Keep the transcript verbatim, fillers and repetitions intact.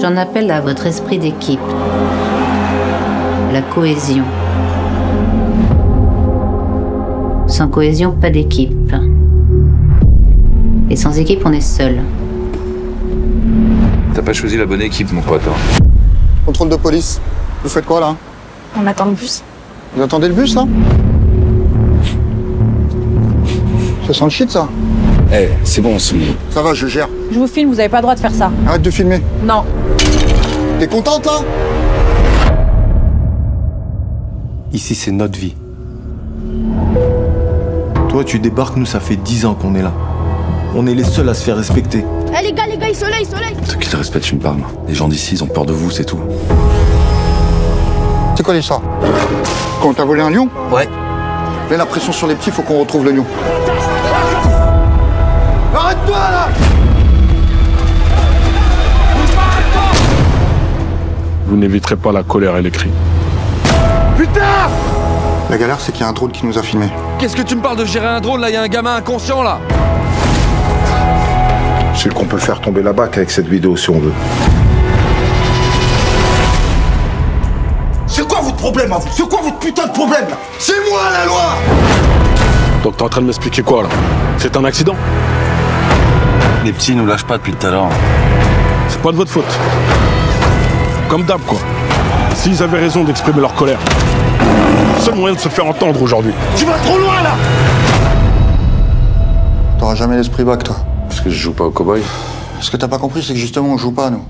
J'en appelle à votre esprit d'équipe, la cohésion. Sans cohésion, pas d'équipe. Et sans équipe, on est seul. T'as pas choisi la bonne équipe, mon pote. Hein. Contrôle de police. Vous faites quoi, là? On attend le bus. Vous attendez le bus, là? Ça sent le shit, ça. Eh, hey, c'est bon, c'est... Ça va, je gère. Je vous filme, vous avez pas le droit de faire ça. Arrête de filmer. Non. T'es contente, là? Ici, c'est notre vie. Toi, tu débarques, nous, ça fait dix ans qu'on est là. On est les seuls à se faire respecter. Eh hey, les gars, les gars, ils sont là, ils sont là. Ceux qui te respectent, tu me parles. Les gens d'ici, ils ont peur de vous, c'est tout. C'est quoi l'histoire? Quand t'as volé un lion? Ouais. Mets la pression sur les petits, faut qu'on retrouve le lion. Arrête-toi, là! Vous n'éviterez pas la colère et les cris. Putain! La galère, c'est qu'il y a un drone qui nous a filmés. Qu'est-ce que tu me parles de gérer un drone, là? Il y a un gamin inconscient, là. C'est qu'on peut faire tomber la bac avec cette vidéo, si on veut. C'est quoi votre problème, à vous? C'est quoi votre putain de problème, là? C'est moi, la loi! Donc t'es en train de m'expliquer quoi, là? C'est un accident? Les petits nous lâchent pas depuis tout à l'heure. C'est pas de votre faute. Comme d'hab, quoi. S'ils avaient raison d'exprimer leur colère. Seul moyen de se faire entendre aujourd'hui. Tu vas trop loin, là! T'auras jamais l'esprit bac, toi. Parce que je joue pas au cow-boy. Ce que t'as pas compris, c'est que justement, on joue pas, nous.